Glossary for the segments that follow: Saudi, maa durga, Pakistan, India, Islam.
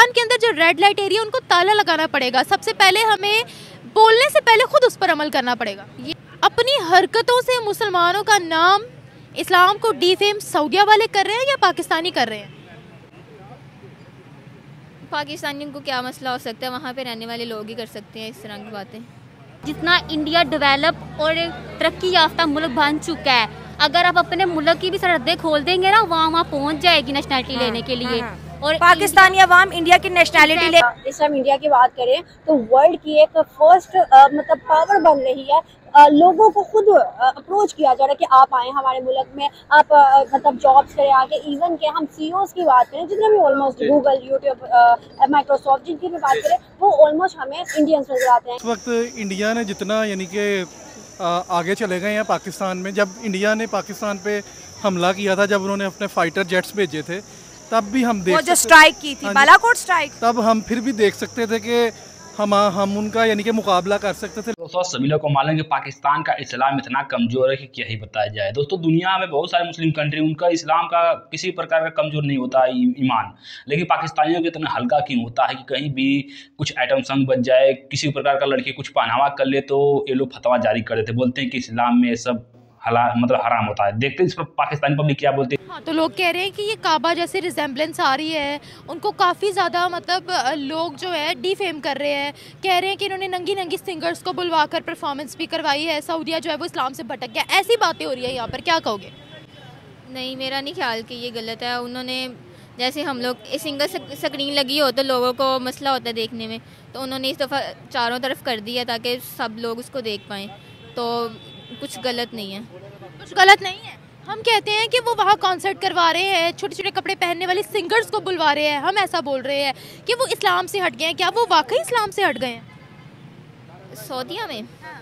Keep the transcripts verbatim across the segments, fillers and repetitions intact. पाकिस्तान के अंदर जो रेड लाइट एरिया उनको ताला लगाना पड़ेगा। सबसे पहले हमें बोलने से पहले खुद उस पर अमल करना पड़ेगा। ये अपनी हरकतों से मुसलमानों का नाम, इस्लाम को डिफेम सऊदिया वाले कर रहे हैं या पाकिस्तानी कर रहे हैं? पाकिस्तानियों को क्या मसला हो सकता है, वहाँ पे रहने वाले लोग ही कर सकते हैं इस तरह की बातें। जितना इंडिया डेवलप और तरक्की याफ्ता मुल्क बन चुका है, अगर आप अपने मुल्क की भी सरहदें खोल देंगे ना, वहाँ वहाँ पहुँच जाएगी नेशनलिटी हाँ, लेने के लिए। हाँ, हाँ। और पाकिस्तानी अवाम इंडिया की नेशनलिटी ले, इस हम इंडिया की बात करें तो वर्ल्ड की एक फर्स्ट मतलब पावर बन रही है। आ, लोगों को खुद अप्रोच किया जा रहा है कि आप आए हमारे मुल्क में, आप आ, मतलब जॉब्स करें आके। इवन के हम सीईओज़ की बात करें, जितने भी ऑलमोस्ट गूगल, यूट्यूब, माइक्रोसॉफ्ट जिनकी भी बात करें, वो ऑलमोस्ट हमें इंडियंस नजर आते हैं। इस वक्त इंडिया ने जितना यानी कि आगे चले गए हैं पाकिस्तान में। जब इंडिया ने पाकिस्तान पे हमला किया था, जब उन्होंने अपने फाइटर जेट्स भेजे थे, तब भी हम देख स्ट्राइक की थी, बालाकोट स्ट्राइक, तब हम फिर भी देख सकते थे कि हम हम उनका यानी कि मुकाबला कर सकते थे। दोस्तों सभी लोग को मालूम है कि पाकिस्तान का इस्लाम इतना कमज़ोर है कि क्या ही बताया जाए। दोस्तों दुनिया में बहुत सारे मुस्लिम कंट्री, उनका इस्लाम का किसी प्रकार का कमज़ोर नहीं होता ईमान, लेकिन पाकिस्तानियों के इतना हल्का क्यों होता है कि कहीं भी कुछ आइटम संग बच जाए, किसी प्रकार का लड़की कुछ पहनावा कर ले तो ये लोग फतवा जारी कर देते, बोलते हैं कि इस्लाम में सब हलाल मतलब हराम होता है। देखते हैं इस पर पाकिस्तानी पब्लिक क्या बोलते हैं। हाँ, तो लोग कह रहे हैं कि ये काबा जैसे रिजेम्बलेंस आ रही है, उनको काफ़ी ज़्यादा मतलब लोग जो है डिफेम कर रहे हैं। कह रहे हैं कि इन्होंने नंगी नंगी सिंगर्स को बुलवा कर परफॉर्मेंस भी करवाई है, सऊदिया जो है वो इस्लाम से भटक गया, ऐसी बातें हो रही है यहाँ पर। क्या कहोगे? नहीं, मेरा नहीं ख्याल कि ये गलत है। उन्होंने जैसे हम लोग सिंगल स्क्रीन लगी हो तो लोगों को मसला होता है देखने में, तो उन्होंने इस दफ़ा चारों तरफ कर दिया ताकि सब लोग उसको देख पाएँ, तो कुछ गलत नहीं है। कुछ गलत नहीं है। हम कहते हैं कि वो वहाँ कॉन्सर्ट करवा रहे हैं, छोटे छोटे कपड़े पहनने वाले सिंगर्स को बुलवा रहे हैं, हम ऐसा बोल रहे हैं कि वो इस्लाम से हट गए हैं। क्या वो वाकई इस्लाम से हट गए हैं सऊदीया में? हाँ।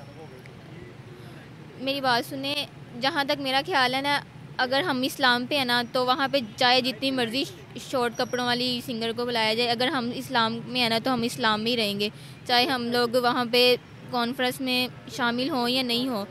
मेरी बात सुने, जहाँ तक मेरा ख्याल है ना, अगर हम इस्लाम पे है ना तो वहाँ पे चाहे जितनी मर्जी शॉर्ट कपड़ों वाली सिंगर को बुलाया जाए, अगर हम इस्लाम में है ना तो हम इस्लाम में ही रहेंगे, चाहे हम लोग वहाँ पे कॉन्फ्रेंस में शामिल हों या नहीं हों,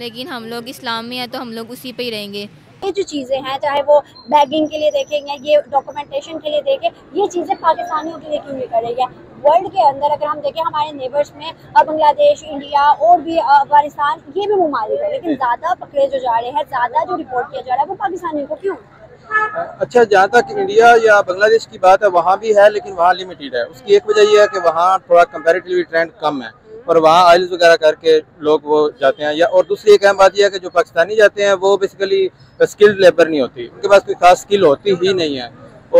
लेकिन हम लोग इस्लाम में हैं तो हम लोग उसी पे ही रहेंगे। ये जो चीज़ें हैं, चाहे वो बैगिंग के लिए देखें या ये डॉक्यूमेंटेशन के लिए देखें, ये चीज़ें पाकिस्तानियों के लिए क्यों नहीं करेंगे? वर्ल्ड के अंदर अगर हम देखें, हमारे नेबर्स में बांग्लादेश, इंडिया और भी अफगानिस्तान, ये भी ममालिक है, लेकिन ज़्यादा पकड़े जो जा रहे हैं, ज़्यादा जो रिपोर्ट किया जा रहा है वो पाकिस्तानियों को क्यों? अच्छा, जहाँ तक इंडिया या बांग्लादेश की बात है, वहाँ भी है लेकिन वहाँ लिमिटेड है। उसकी एक वजह यह है कि वहाँ थोड़ा कंपेरेटिवली ट्रेंड कम है और वहाँ आइल्स वगैरह करके लोग वो जाते हैं। या और दूसरी एक अहम बात यह है कि जो पाकिस्तानी जाते हैं वो बेसिकली स्किल्ड लेबर नहीं होती, उनके पास कोई खास स्किल होती ही नहीं है।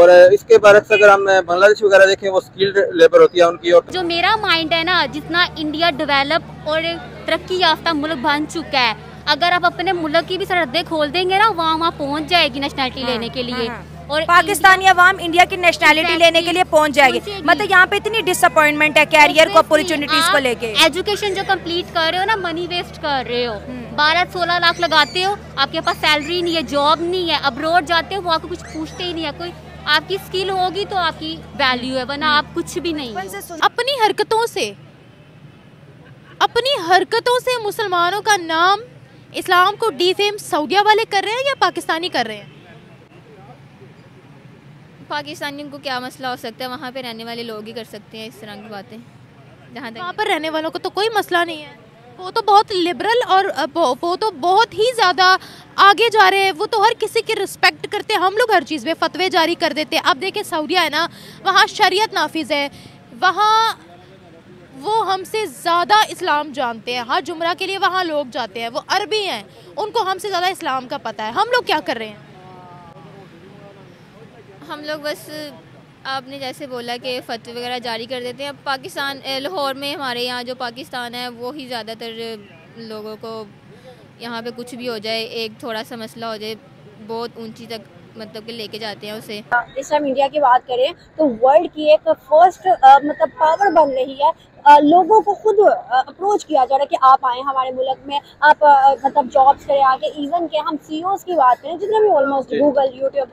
और इसके बरक्स अगर हम बांग्लादेश वगैरह देखें, वो स्किल्ड लेबर होती है उनकी। और जो मेरा माइंड है ना, जितना इंडिया डेवलप और तरक्की याफ्ता मुल्क बन चुका है, अगर आप अपने मुल्क की भी सरहदें खोल देंगे ना, वहाँ वहाँ पहुँच जाएगी नेशनलिटी लेने के लिए। और पाकिस्तानी अवाम इंडिया की नेशनैलिटी लेने के लिए पहुंच जाएगी। मतलब यहाँ पे इतनी डिसअपॉइंटमेंट है कैरियर को, अपॉर्चुनिटीज को लेके। एजुकेशन जो कंप्लीट कर रहे हो ना, मनी वेस्ट कर रहे हो, बारह सोलह लाख लगाते हो, आपके पास सैलरी नहीं है, जॉब नहीं है, अब्रोड जाते हो वहाँ को कुछ पूछते ही नहीं है, कोई आपकी स्किल होगी तो आपकी वैल्यू है, वरना आप कुछ भी नहीं हो। अपनी हरकतों से अपनी हरकतों से मुसलमानों का नाम, इस्लाम को डिफेम सऊदिया वाले कर रहे हैं या पाकिस्तानी कर रहे हैं? पाकिस्तानियों को क्या मसला हो सकता है, वहाँ पे रहने वाले लोग ही कर सकते हैं इस तरह की बातें। जहाँ तक वहाँ पर रहने वालों को तो कोई मसला नहीं है, वो तो बहुत लिबरल और वो तो बहुत ही ज़्यादा आगे जा रहे हैं, वो तो हर किसी की रिस्पेक्ट करते हैं। हम लोग हर चीज़ में फतवे जारी कर देते हैं। आप देखें सऊदिया है ना, वहाँ शरीयत नाफिज है, वहाँ वो हमसे ज़्यादा इस्लाम जानते हैं। हर जुमरा के लिए वहाँ लोग जाते हैं, वो अरबी हैं, उनको हमसे ज़्यादा इस्लाम का पता है। हम लोग क्या कर रहे हैं? हम लोग बस आपने जैसे बोला कि फतवे वगैरह जारी कर देते हैं। पाकिस्तान लाहौर में, हमारे यहाँ जो पाकिस्तान है वो ही ज़्यादातर लोगों को, यहाँ पे कुछ भी हो जाए, एक थोड़ा सा मसला हो जाए, बहुत ऊंची तक मतलब कि लेके जाते हैं उसे। इस हम इंडिया की बात करें तो वर्ल्ड की एक फर्स्ट मतलब पावर बन रही है। आ, लोगों को खुद अप्रोच किया जा रहा है कि आप आए हमारे मुल्क में, आप मतलब जॉब्स करें आके। इवन के हम सीईओज़ की बात करें, जितने भी ऑलमोस्ट गूगल, यूट्यूब,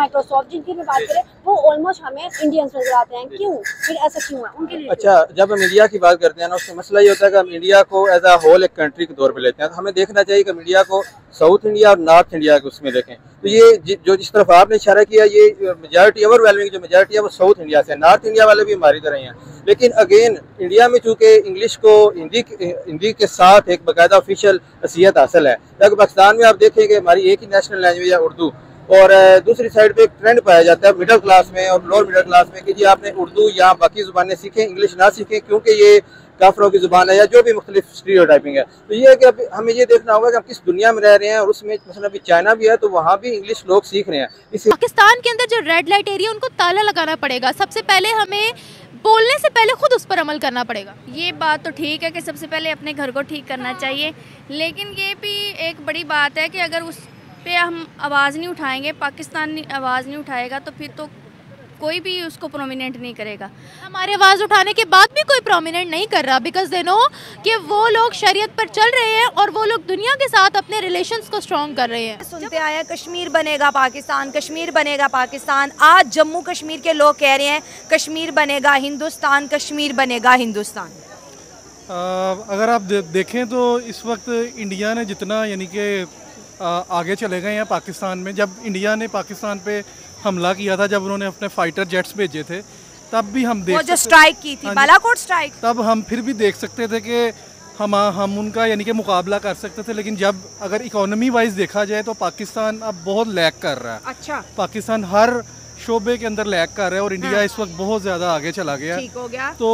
माइक्रोसॉफ्ट, जिनकी भी बात करें, वो ऑलमोस्ट हमें इंडियंस नजर आते हैं। क्यों फिर ऐसा क्यों है उनके लिए? अच्छा, जब हम इंडिया की बात करते हैं ना, उसमें मसला ये होता है कि हम इंडिया को एज अ होल एक कंट्री के तौर पर लेते हैं, तो हमें देखना चाहिए कि इंडिया को साउथ इंडिया और नॉर्थ इंडिया के उसमें देखें। तो ये जो जिस तरफ आपने इशारा किया, ये मेजॉरिटी ओवरवेलमिंग जो मेजॉरिटी है वो साउथ इंडिया से, नॉर्थ इंडिया वाले भी हमारी तरह हैं। लेकिन अगेन इंडिया में चूँकि इंग्लिश को हिंदी हिंदी के साथ एक बाकायदा ऑफिशियल हैसियत हासिल है, जबकि पाकिस्तान में आप देखेंगे हमारी एक ही नेशनल लैंग्वेज है उर्दू, और दूसरी साइड पे एक ट्रेंड पाया जाता है मिडिल क्लास में और लोअर मिडिल क्लास में कि जी आपने उर्दू या बाकी ज़ुबानें सीखें, इंग्लिश ना सीखें क्योंकि ये काफरों की ज़ुबान है, या जो भी मुख्तलिफ स्टीरियोटाइपिंग है। तो ये है कि अब हमें ये देखना होगा कि हम किस दुनिया में रह रहे हैं, और उसमें मसला अभी चाइना भी है तो वहाँ भी इंग्लिश लोग सीख रहे हैं। इसी पाकिस्तान के अंदर जो रेड लाइट एरिया उनको ताला लगाना पड़ेगा, सबसे पहले हमें बोलने से पहले खुद उस पर अमल करना पड़ेगा। ये बात तो ठीक है कि सबसे पहले अपने घर को ठीक करना चाहिए, लेकिन ये भी एक बड़ी बात है कि अगर उस पे हम आवाज़ नहीं उठाएंगे, पाकिस्तान आवाज़ नहीं उठाएगा, तो फिर तो कोई भी उसको प्रोमिनेंट नहीं करेगा। हमारे आवाज़ उठाने के बाद भी कोई प्रोमिनेंट नहीं कर रहा, बिकॉज दे नो कि वो लोग शरीयत पर चल रहे हैं और वो लोग दुनिया के साथ अपने रिलेशंस को स्ट्रॉन्ग कर रहे हैं। सुनते आए हैं कश्मीर बनेगा पाकिस्तान, कश्मीर बनेगा पाकिस्तान। आज जम्मू कश्मीर के लोग कह रहे हैं कश्मीर बनेगा हिंदुस्तान, कश्मीर बनेगा हिंदुस्तान। अगर आप दे, देखें तो इस वक्त इंडिया ने जितना यानी कि आगे चले गए हैं पाकिस्तान में, जब इंडिया ने पाकिस्तान पे हमला किया था, जब उन्होंने अपने फाइटर जेट्स भेजे थे, तब भी हम देख वो जो स्ट्राइक की थी बालाकोट स्ट्राइक, तब हम फिर भी देख सकते थे कि हम हम उनका यानी कि मुकाबला कर सकते थे। लेकिन जब अगर इकोनॉमी वाइज देखा जाए तो पाकिस्तान अब बहुत लैग कर रहा है। अच्छा, पाकिस्तान हर शोबे के अंदर लैग कर रहा है और इंडिया हाँ। इस वक्त बहुत ज़्यादा आगे चला गया, ठीक हो गया। तो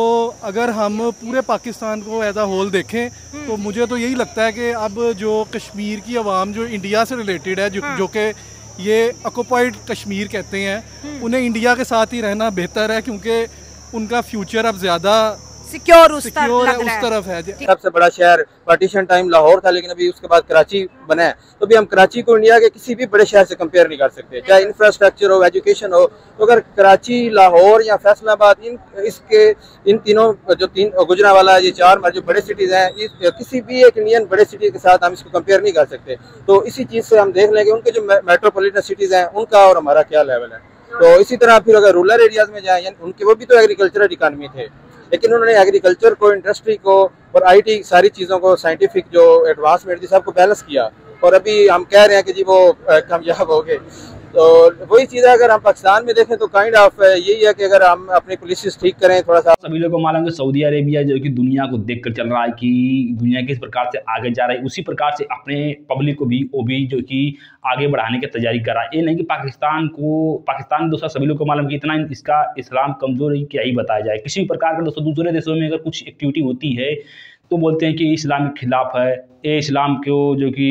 अगर हम पूरे पाकिस्तान को एज अ होल देखें तो मुझे तो यही लगता है कि अब जो कश्मीर की आवाम जो इंडिया से रिलेटेड है, जो, हाँ। जो कि ये ऑक्युपाइड कश्मीर कहते हैं, उन्हें इंडिया के साथ ही रहना बेहतर है क्योंकि उनका फ्यूचर अब ज़्यादा सिक्योर उस तरफ है। सबसे बड़ा शहर पार्टीशन टाइम लाहौर था, लेकिन अभी उसके बाद कराची बना है, तो भी हम कराची को इंडिया के किसी भी बड़े शहर से कंपेयर नहीं कर सकते, चाहे इंफ्रास्ट्रक्चर हो, एजुकेशन हो। तो अगर कराची, लाहौर या फैसलाबाद, इन इसके इन तीनों जो तीन गुजरांवाला, ये चार जो बड़े सिटीज़ हैं, इस किसी भी एक इंडियन बड़े सिटी के साथ हम इसको कंपेयर नहीं कर सकते। तो इसी चीज़ से हम देख लेंगे उनके जो मेट्रोपोलिटन सिटीज़ हैं उनका और हमारा क्या लेवल है। तो इसी तरह फिर अगर रूरल एरियाज़ में जाएँ, उनके वो भी तो एग्रीकल्चरल इकानमी थे, लेकिन उन्होंने एग्रीकल्चर को, इंडस्ट्री को और आईटी सारी चीज़ों को, साइंटिफिक जो एडवांसमेंट थी सबको बैलेंस किया, और अभी हम कह रहे हैं कि जी वो कामयाब हो गए। तो वही चीज़ है, अगर हम पाकिस्तान में देखें तो काइंड ऑफ यही है कि अगर हम अपने पुलिस ठीक करें थोड़ा सा। सभी लोगों को मालूम है सऊदी अरेबिया जो कि दुनिया को देखकर चल रहा है कि दुनिया किस प्रकार से आगे जा रही है, उसी प्रकार से अपने पब्लिक को भी वो भी जो कि आगे बढ़ाने की तैयारी कर रहा है। ये नहीं कि पाकिस्तान को पाकिस्तान दोस्तों सभी लोग को मालूम कि इतना इसका इस्लाम कमज़ोर है, क्या ही बताया जाए। किसी भी प्रकार का दोस्तों दूसरे देशों में अगर कुछ एक्टिविटी होती है तो बोलते हैं कि इस्लाम के खिलाफ है, ये इस्लाम को जो कि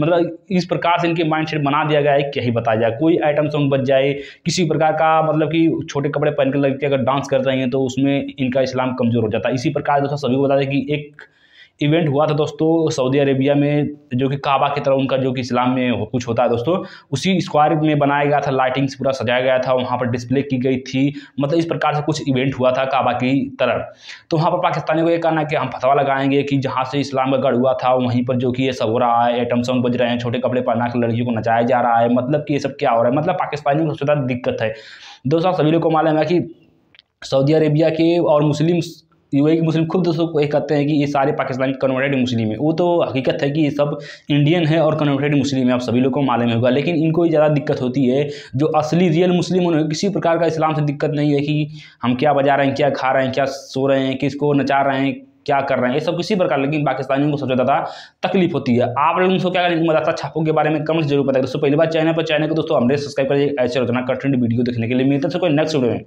मतलब इस प्रकार से इनके माइंडसेट बना दिया गया है, क्या ही बताया जाए। कोई आइटम सॉन्ग बच जाए, किसी प्रकार का मतलब कि छोटे कपड़े पहनकर लग के अगर डांस कर रहे हैं तो उसमें इनका इस्लाम कमज़ोर हो जाता है। इसी प्रकार दोस्तों सभी को बता दें कि एक इवेंट हुआ था दोस्तों सऊदी अरेबिया में, जो कि काबा की तरह उनका जो कि इस्लाम में कुछ होता है दोस्तों, उसी स्क्वायर में बनाया गया था, लाइटिंग्स पूरा सजाया गया था, वहाँ पर डिस्प्ले की गई थी, मतलब इस प्रकार से कुछ इवेंट हुआ था काबा की तरह। तो वहाँ पर पाकिस्तानी को ये कहना है कि हम फतवा लगाएंगे कि जहाँ से इस्लाम का गढ़ हुआ था वहीं पर जो कि ये सब हो रहा है, एटम सॉन्ग बज रहे हैं, छोटे कपड़े पहना कर लड़कियों को नचाया जा रहा है, मतलब कि ये सब क्या हो रहा है, मतलब पाकिस्तानियों को सबसे ज़्यादा दिक्कत है दोस्तों। सभी लोग को मालूम है कि सऊदी अरेबिया के और मुस्लिम यू ए के मुस्लिम खुद दोस्तों को ये कहते हैं कि ये सारे पाकिस्तानी कन्वर्टेड मुस्लिम है, वो तो हकीकत है कि ये सब इंडियन है और कन्वर्टेड मुस्लिम है, आप सभी लोग को मालूम होगा। लेकिन इनको ही ज़्यादा दिक्कत होती है, जो असली रियल मुस्लिम उन्हें किसी प्रकार का इस्लाम से दिक्कत नहीं है कि हम क्या बजा रहे हैं, क्या खा रहे हैं, क्या सो रहे हैं, किसको नचा रहे हैं, क्या कर रहे हैं, ये सब किसी प्रकार। लेकिन पाकिस्तानियों को सबसे ज़्यादा तकलीफ होती है। आप लोग उसको क्या करें, मदरसा छापों के बारे में कमेंट्स जरूर बताएं दोस्तों। पहली बार चैनल पर चैनल को दोस्तों हमने सब्सक्राइब करिए ऐसे रोजाना कंटेंट वीडियो देखने के लिए। मिलते हैं सबको नेक्स्ट वीडियो में।